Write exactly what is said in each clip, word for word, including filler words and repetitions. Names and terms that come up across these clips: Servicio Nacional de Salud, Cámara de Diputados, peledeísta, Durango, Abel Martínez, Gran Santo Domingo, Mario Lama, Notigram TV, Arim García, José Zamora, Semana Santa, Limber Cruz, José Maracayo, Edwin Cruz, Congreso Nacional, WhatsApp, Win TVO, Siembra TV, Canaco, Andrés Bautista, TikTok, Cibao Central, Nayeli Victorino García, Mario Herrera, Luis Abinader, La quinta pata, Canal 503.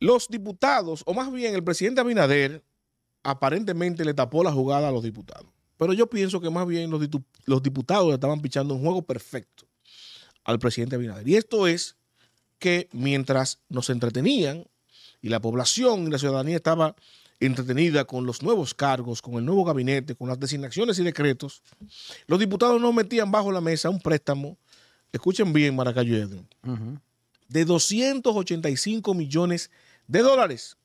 Los diputados, o más bien el presidente Abinader, aparentemente le tapó la jugada a los diputados. Pero yo pienso que más bien los, los diputados le estaban pichando un juego perfecto al presidente Abinader. Y esto es que mientras nos entretenían y la población y la ciudadanía estaba entretenida con los nuevos cargos, con el nuevo gabinete, con las designaciones y decretos, los diputados no metían bajo la mesa un préstamo, escuchen bien, Maracayo Edwin, uh-huh, de doscientos ochenta y cinco millones de dólares.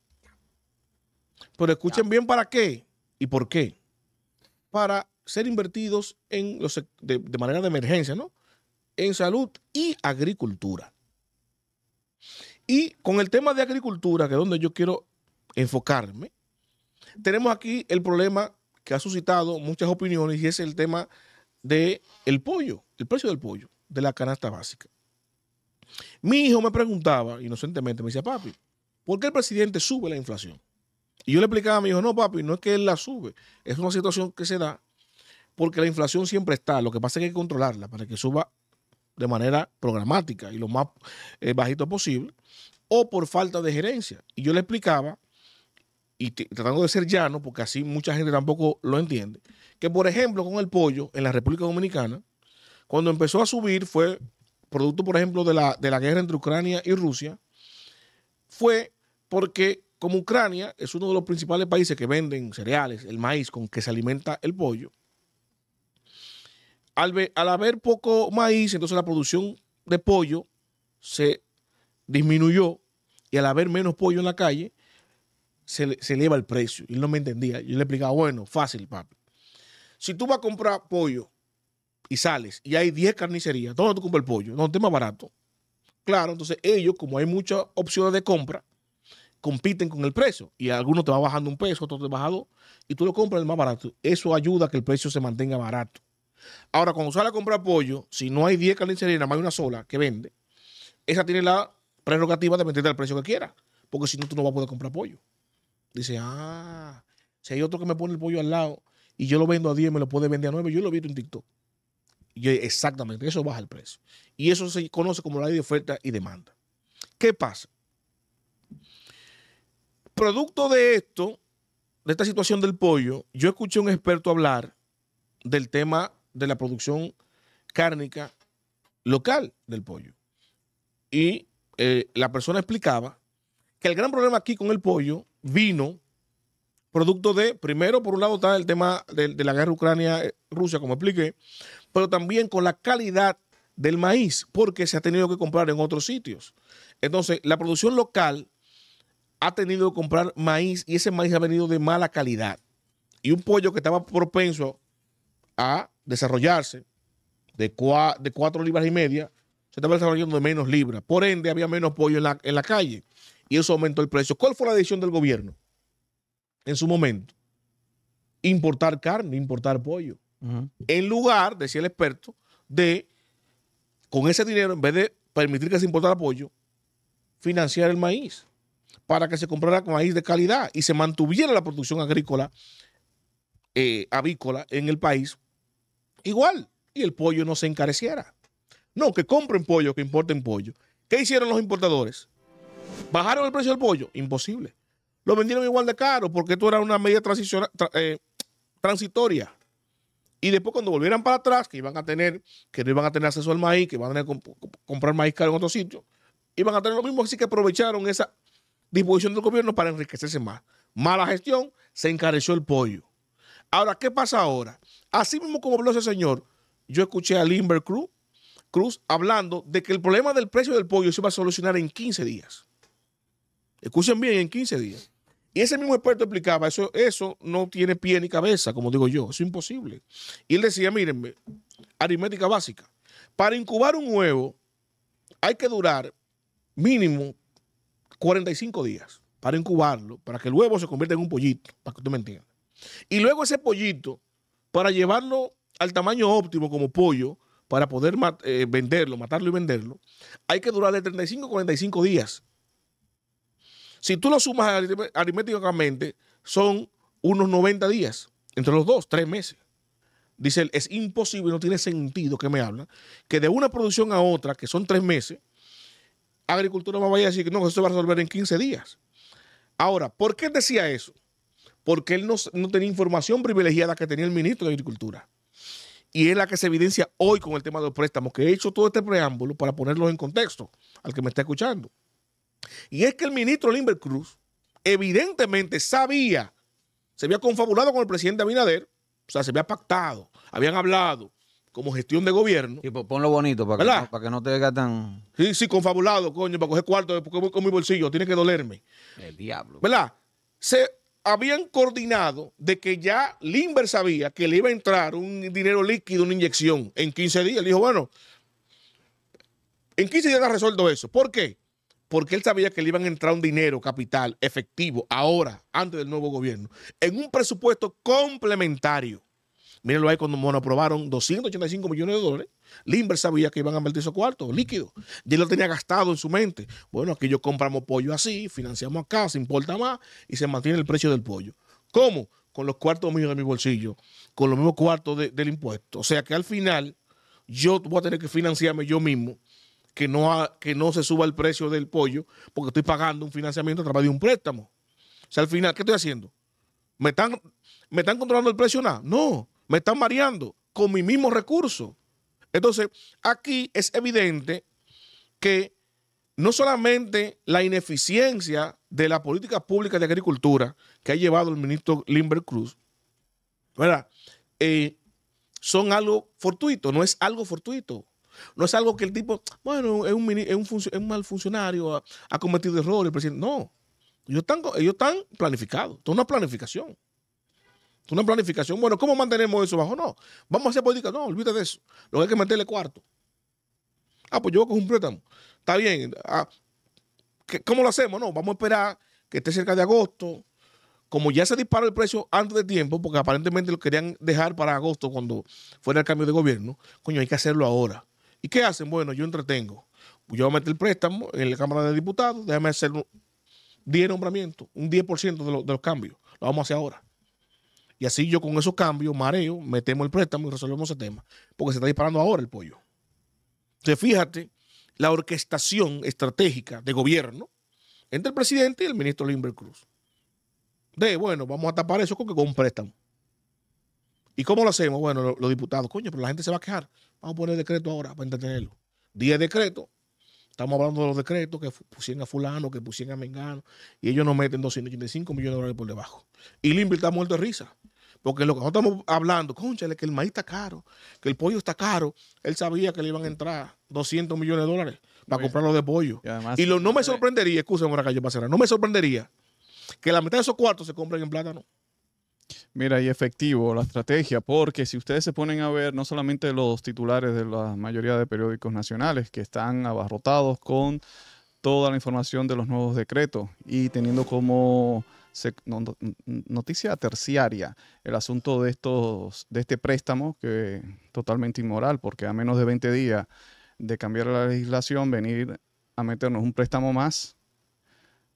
Pero escuchen ya bien, ¿para qué y por qué? Para ser invertidos en los, de, de manera de emergencia, ¿no? En salud y agricultura. Y con el tema de agricultura, que es donde yo quiero enfocarme, tenemos aquí el problema que ha suscitado muchas opiniones y es el tema del pollo, el precio del pollo, de la canasta básica. Mi hijo me preguntaba, inocentemente, me decía, papi, ¿por qué el presidente sube la inflación? Y yo le explicaba a mi hijo, no, papi, no es que él la sube, es una situación que se da porque la inflación siempre está, lo que pasa es que hay que controlarla para que suba de manera programática y lo más eh, bajito posible, o por falta de gerencia. Y yo le explicaba, y tratando de ser llano, porque así mucha gente tampoco lo entiende, que por ejemplo con el pollo en la República Dominicana, cuando empezó a subir fue producto, por ejemplo, de la, de la guerra entre Ucrania y Rusia, fue porque como Ucrania es uno de los principales países que venden cereales, el maíz con que se alimenta el pollo, al, ve, al haber poco maíz, entonces la producción de pollo se disminuyó y al haber menos pollo en la calle, Se, se eleva el precio. Y él no me entendía. Yo le explicaba, bueno, fácil, papi. Si tú vas a comprar pollo y sales y hay diez carnicerías, ¿dónde tú compras el pollo? No, es más barato. Claro, entonces ellos, como hay muchas opciones de compra, compiten con el precio. Y algunos te va bajando un peso, otros te baja dos, y tú lo compras el más barato. Eso ayuda a que el precio se mantenga barato. Ahora, cuando sales a comprar pollo, si no hay diez carnicerías, nada más hay una sola que vende, esa tiene la prerrogativa de meterte al precio que quiera. Porque si no, tú no vas a poder comprar pollo. Dice, ah, si hay otro que me pone el pollo al lado y yo lo vendo a diez, me lo puede vender a nueve, yo lo he visto en TikTok. Y yo, exactamente, eso baja el precio. Y eso se conoce como la ley de oferta y demanda. ¿Qué pasa? Producto de esto, de esta situación del pollo, yo escuché a un experto hablar del tema de la producción cárnica local del pollo. Y eh, la persona explicaba que el gran problema aquí con el pollo vino producto de, primero, por un lado está el tema de, de la guerra Ucrania-Rusia, como expliqué, pero también con la calidad del maíz, porque se ha tenido que comprar en otros sitios. Entonces, la producción local ha tenido que comprar maíz y ese maíz ha venido de mala calidad. Y un pollo que estaba propenso a desarrollarse de, cua, de cuatro libras y media, se estaba desarrollando de menos libras. Por ende, había menos pollo en la, en la calle. Y eso aumentó el precio. ¿Cuál fue la decisión del gobierno en su momento? Importar carne, importar pollo. Uh-huh. En lugar, decía el experto, de, con ese dinero, en vez de permitir que se importara pollo, financiar el maíz para que se comprara maíz de calidad y se mantuviera la producción agrícola, eh, avícola en el país igual. Y el pollo no se encareciera. No, que compren pollo, que importen pollo. ¿Qué hicieron los importadores? ¿Bajaron el precio del pollo? Imposible. Lo vendieron igual de caro porque esto era una medida tra, eh, transitoria. Y después cuando volvieran para atrás, que iban a tener, que no iban a tener acceso al maíz, que iban a tener que comp comprar maíz caro en otro sitio, iban a tener lo mismo, así que aprovecharon esa disposición del gobierno para enriquecerse más. Mala gestión, se encareció el pollo. Ahora, ¿qué pasa ahora? Así mismo como habló ese señor, yo escuché a Limber Cruz, Cruz hablando de que el problema del precio del pollo se iba a solucionar en quince días. Escuchen bien, en quince días. Y ese mismo experto explicaba, eso, eso no tiene pie ni cabeza, como digo yo, es imposible. Y él decía, mírenme, aritmética básica. Para incubar un huevo hay que durar mínimo cuarenta y cinco días para incubarlo, para que el huevo se convierta en un pollito, para que usted me entienda. Y luego ese pollito, para llevarlo al tamaño óptimo como pollo, para poder mat- eh, venderlo, matarlo y venderlo, hay que durar de treinta y cinco a cuarenta y cinco días. Si tú lo sumas aritméticamente, son unos noventa días, entre los dos, tres meses. Dice él, es imposible, no tiene sentido que me hablan, que de una producción a otra, que son tres meses, agricultura me vaya a decir que no, eso se va a resolver en quince días. Ahora, ¿por qué él decía eso? Porque él no, no tenía información privilegiada que tenía el ministro de Agricultura. Y es la que se evidencia hoy con el tema de los préstamos, que he hecho todo este preámbulo para ponerlos en contexto al que me está escuchando. Y es que el ministro Limber Cruz evidentemente sabía, se había confabulado con el presidente Abinader, o sea, se había pactado, habían hablado como gestión de gobierno. Y sí, ponlo bonito para que, no, para que no te gatan. Sí, sí, confabulado, coño, para coger cuarto, porque voy con mi bolsillo, tiene que dolerme. El diablo. ¿Verdad? Se habían coordinado de que ya Limber sabía que le iba a entrar un dinero líquido, una inyección, en quince días. Él dijo, bueno, en quince días ya resuelto eso. ¿Por qué? Porque él sabía que le iban a entrar un dinero, capital, efectivo, ahora, antes del nuevo gobierno, en un presupuesto complementario. Mírenlo ahí cuando bueno, aprobaron doscientos ochenta y cinco millones de dólares. Limber sabía que iban a invertir esos cuartos, líquidos. Y él lo tenía gastado en su mente. Bueno, aquí yo compramos pollo así, financiamos acá, se importa más y se mantiene el precio del pollo. ¿Cómo? Con los cuartos míos de mi bolsillo, con los mismos cuartos de, del impuesto. O sea que al final yo voy a tener que financiarme yo mismo. Que no, ha, que no se suba el precio del pollo, porque estoy pagando un financiamiento a través de un préstamo. O sea, al final, ¿qué estoy haciendo? ¿Me están, me están controlando el precio? Nada. No, me están mareando con mis mismos recursos. Entonces, aquí es evidente que no solamente la ineficiencia de la política pública de agricultura que ha llevado el ministro Limber Cruz, ¿verdad? Eh, son algo fortuito, no es algo fortuito. No es algo que el tipo, bueno, es un, mini, es un, func es un mal funcionario, ha, ha cometido errores, el presidente. No, ellos están, ellos están planificados. Esto es una planificación. Esto es una planificación. Bueno, ¿cómo mantenemos eso bajo? No, vamos a hacer política. No, olvídate de eso. Lo que hay que meterle cuarto. Ah, pues yo cojo un préstamo. Está bien. Ah, ¿cómo lo hacemos? No, vamos a esperar que esté cerca de agosto. Como ya se disparó el precio antes de tiempo, porque aparentemente lo querían dejar para agosto cuando fuera el cambio de gobierno, coño, hay que hacerlo ahora. ¿Y qué hacen? Bueno, yo entretengo. Yo voy a meter el préstamo en la Cámara de Diputados, déjame hacer diez nombramientos, un diez por ciento de, lo, de los cambios. Lo vamos a hacer ahora. Y así yo con esos cambios, mareo, metemos el préstamo y resolvemos ese tema. Porque se está disparando ahora el pollo. Entonces, fíjate, la orquestación estratégica de gobierno entre el presidente y el ministro Limber Cruz. De, bueno, vamos a tapar eso con, con un préstamo. ¿Y cómo lo hacemos? Bueno, los, los diputados, coño, pero la gente se va a quejar. Vamos a poner decreto ahora para entretenerlo. diez decretos. Estamos hablando de los decretos que pusieron a fulano, que pusieron a mengano. Y ellos nos meten doscientos ochenta y cinco millones de dólares por debajo. Y Limber está muerto de risa. Porque lo que nosotros estamos hablando, cónchale, que el maíz está caro, que el pollo está caro. Él sabía que le iban a entrar doscientos millones de dólares para comprar los de pollo. Y, además, y lo, no me sorprendería, escúchame, ahora que yo pasara, no me sorprendería que la mitad de esos cuartos se compren en plátano. Mira, y efectivo la estrategia, porque si ustedes se ponen a ver no solamente los titulares de la mayoría de periódicos nacionales que están abarrotados con toda la información de los nuevos decretos y teniendo como noticia terciaria el asunto de, estos, de este préstamo que es totalmente inmoral, porque a menos de veinte días de cambiar la legislación, venir a meternos un préstamo más,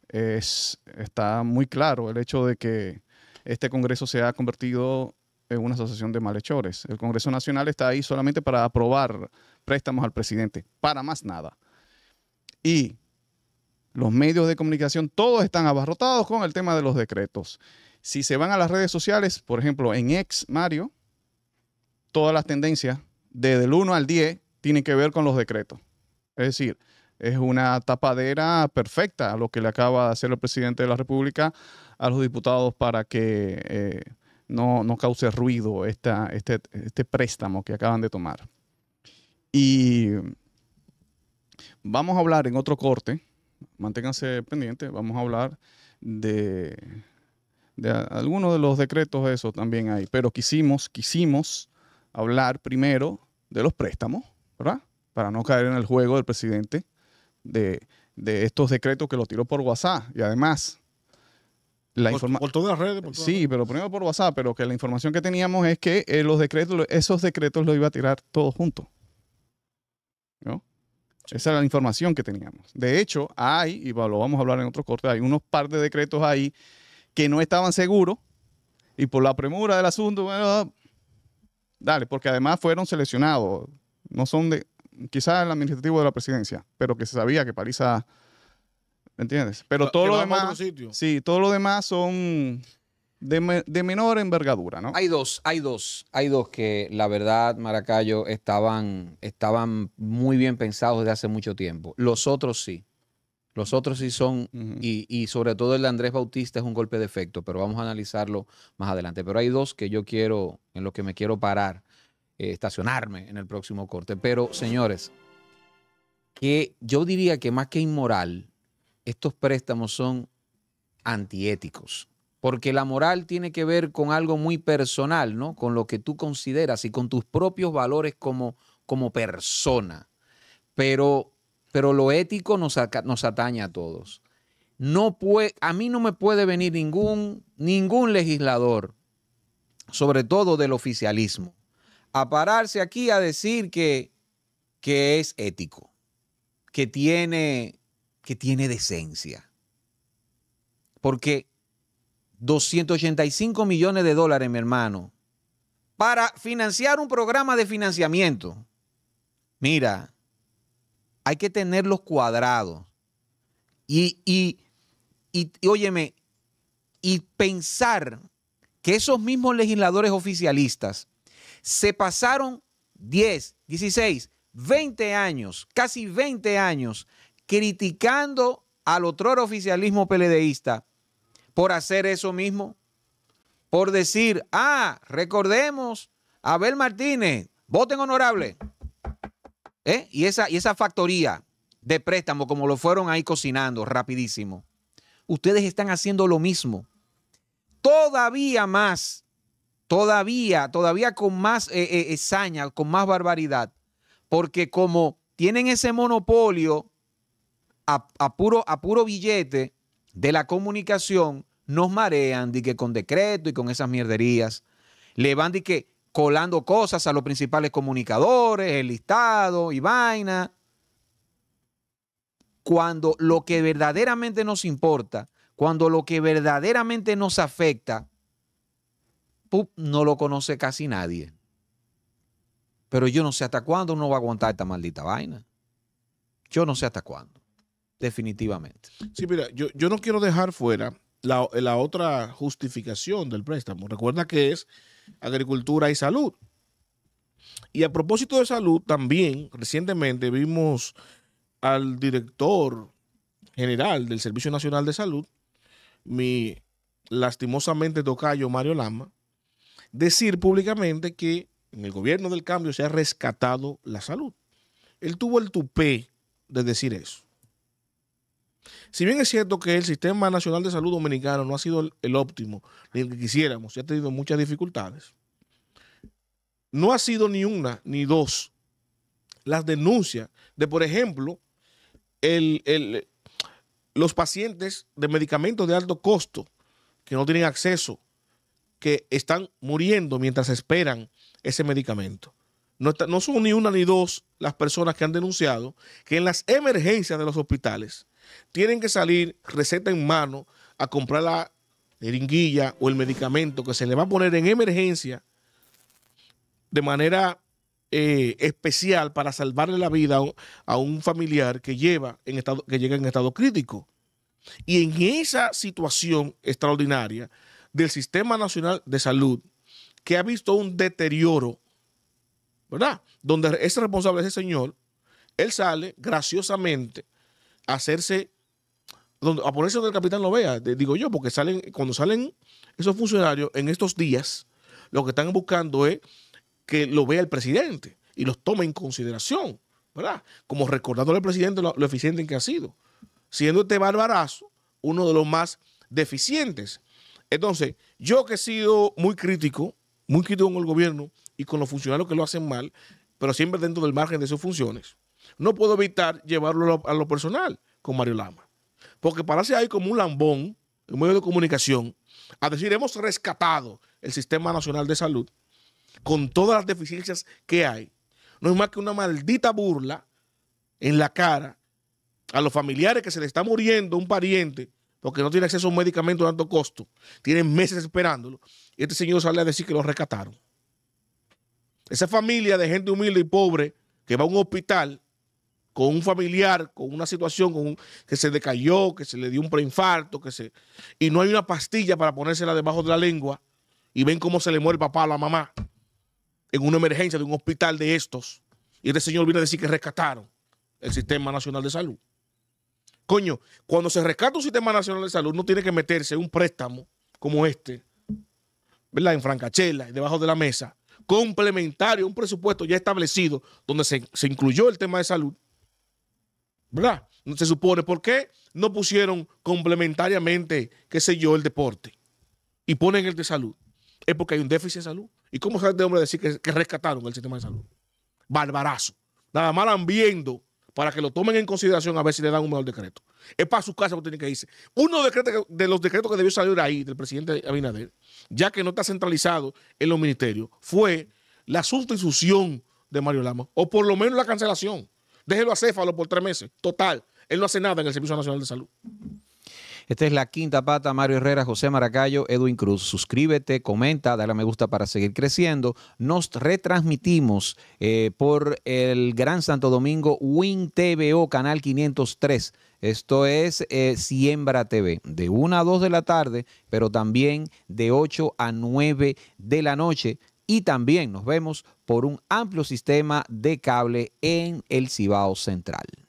es, está muy claro el hecho de que este Congreso se ha convertido en una asociación de malhechores. El Congreso Nacional está ahí solamente para aprobar préstamos al presidente, para más nada. Y los medios de comunicación, todos están abarrotados con el tema de los decretos. Si se van a las redes sociales, por ejemplo, en X, Mario, todas las tendencias, desde el uno al diez, tienen que ver con los decretos. Es decir, es una tapadera perfecta lo que le acaba de hacer el presidente de la República a los diputados para que eh, no, no cause ruido esta, este, este préstamo que acaban de tomar. Y vamos a hablar en otro corte, manténganse pendientes, vamos a hablar de, de algunos de los decretos, eso también hay, pero quisimos, quisimos hablar primero de los préstamos, ¿verdad? Para no caer en el juego del presidente. De, de estos decretos que lo tiró por WhatsApp y además la información por todas las redes por todas sí, las redes. Pero primero por WhatsApp, pero que la información que teníamos es que eh, los decretos, esos decretos los iba a tirar todos juntos, ¿no? Sí. Esa era la información que teníamos. De hecho, hay, y lo vamos a hablar en otro corte, hay unos par de decretos ahí que no estaban seguros y por la premura del asunto, bueno, dale, porque además fueron seleccionados, no son de quizás el administrativo de la presidencia, pero que se sabía que Paliza ¿Me entiendes? Pero todo lo demás, sí, todo lo demás son de, de menor envergadura, ¿no? Hay dos, hay dos, hay dos que la verdad, Maracayo, estaban, estaban muy bien pensados desde hace mucho tiempo. Los otros sí. Los otros sí son, uh-huh. y, y sobre todo el de Andrés Bautista es un golpe de efecto, pero vamos a analizarlo más adelante. Pero hay dos que yo quiero, en los que me quiero parar, eh, estacionarme en el próximo corte. Pero, señores, que yo diría que más que inmoral, estos préstamos son antiéticos. Porque la moral tiene que ver con algo muy personal, ¿no? Con lo que tú consideras y con tus propios valores como, como persona. Pero... Pero lo ético nos, nos atañe a todos. No puede, a mí no me puede venir ningún, ningún legislador, sobre todo del oficialismo, a pararse aquí a decir que, que es ético, que tiene, que tiene decencia. Porque doscientos ochenta y cinco millones de dólares, mi hermano, para financiar un programa de financiamiento. Mira... Hay que tenerlos cuadrados. Y, y, y, y óyeme, y pensar que esos mismos legisladores oficialistas se pasaron diez, dieciséis, veinte años, casi veinte años, criticando al otrora oficialismo peledeísta por hacer eso mismo, por decir, ah, recordemos a Abel Martínez, voten honorable. ¿Eh? Y, esa, y esa factoría de préstamo, como lo fueron ahí cocinando rapidísimo, ustedes están haciendo lo mismo. Todavía más, todavía, todavía con más eh, eh, saña, con más barbaridad, porque como tienen ese monopolio a, a, puro, a puro billete de la comunicación, nos marean de que con decreto y con esas mierderías, le van de que colando cosas a los principales comunicadores, el listado y vaina, cuando lo que verdaderamente nos importa, cuando lo que verdaderamente nos afecta, ¡pup!, no lo conoce casi nadie. Pero yo no sé hasta cuándo uno va a aguantar esta maldita vaina. Yo no sé hasta cuándo, definitivamente. Sí, mira, yo, yo no quiero dejar fuera la, la otra justificación del préstamo. Recuerda que es agricultura y salud. Y a propósito de salud, también recientemente vimos al director general del Servicio Nacional de Salud, mi lastimosamente tocayo Mario Lama, decir públicamente que en el gobierno del cambio se ha rescatado la salud. Él tuvo el tupé de decir eso. Si bien es cierto que el Sistema Nacional de Salud Dominicano no ha sido el óptimo, ni el que quisiéramos, y ha tenido muchas dificultades, no ha sido ni una ni dos las denuncias de, por ejemplo, el, el, los pacientes de medicamentos de alto costo que no tienen acceso, que están muriendo mientras esperan ese medicamento. No, está, no son ni una ni dos las personas que han denunciado que en las emergencias de los hospitales tienen que salir receta en mano a comprar la jeringuilla o el medicamento que se le va a poner en emergencia de manera eh, especial para salvarle la vida a un familiar que, lleva en estado, que llega en estado crítico. Y en esa situación extraordinaria del Sistema Nacional de Salud, que ha visto un deterioro, ¿verdad? Donde es responsable ese señor, él sale graciosamente a hacerse, a ponerse donde el capitán lo vea, digo yo, porque salen, cuando salen esos funcionarios en estos días, lo que están buscando es que lo vea el presidente y los tome en consideración, ¿verdad? Como recordándole al presidente lo, lo eficiente que ha sido, siendo este barbarazo uno de los más deficientes. Entonces, yo que he sido muy crítico, muy crítico con el gobierno y con los funcionarios que lo hacen mal, pero siempre dentro del margen de sus funciones, no puedo evitar llevarlo a lo, a lo personal con Mario Lama. Porque pararse ahí como un lambón, en medio de comunicación, a decir, hemos rescatado el Sistema Nacional de Salud con todas las deficiencias que hay, no es más que una maldita burla en la cara a los familiares que se le está muriendo un pariente porque no tiene acceso a un medicamento de alto costo, tienen meses esperándolo, y este señor sale a decir que lo rescataron. Esa familia de gente humilde y pobre que va a un hospital con un familiar, con una situación con un, que se decayó, que se le dio un preinfarto, que se, y no hay una pastilla para ponérsela debajo de la lengua, y ven cómo se le muere el papá o la mamá en una emergencia de un hospital de estos, y este señor viene a decir que rescataron el Sistema Nacional de Salud. Coño, cuando se rescata un Sistema Nacional de Salud no tiene que meterse un préstamo como este, ¿verdad?, en francachela, debajo de la mesa, complementario a un presupuesto ya establecido donde se, se incluyó el tema de salud, ¿verdad? Se supone, ¿por qué no pusieron complementariamente, qué sé yo, el deporte y ponen el de salud? Es porque hay un déficit de salud. ¿Y cómo sale de hombre decir que, que rescataron el sistema de salud? Barbarazo. Nada más van viendo para que lo tomen en consideración a ver si le dan un mejor decreto. Es para su casa que tienen que irse. Uno de los decretos que debió salir ahí del presidente Abinader, ya que no está centralizado en los ministerios, fue la sustitución de Mario Lama, o por lo menos la cancelación. Déjelo acéfalo por tres meses. Total, él no hace nada en el Servicio Nacional de Salud. Esta es La Quinta Pata. Mario Herrera, José Maracayo, Edwin Cruz. Suscríbete, comenta, dale a me gusta para seguir creciendo. Nos retransmitimos eh, por el Gran Santo Domingo, Win T V O, Canal quinientos tres. Esto es eh, Siembra T V, de una a dos de la tarde, pero también de ocho a nueve de la noche. Y también nos vemos por un amplio sistema de cable en el Cibao Central.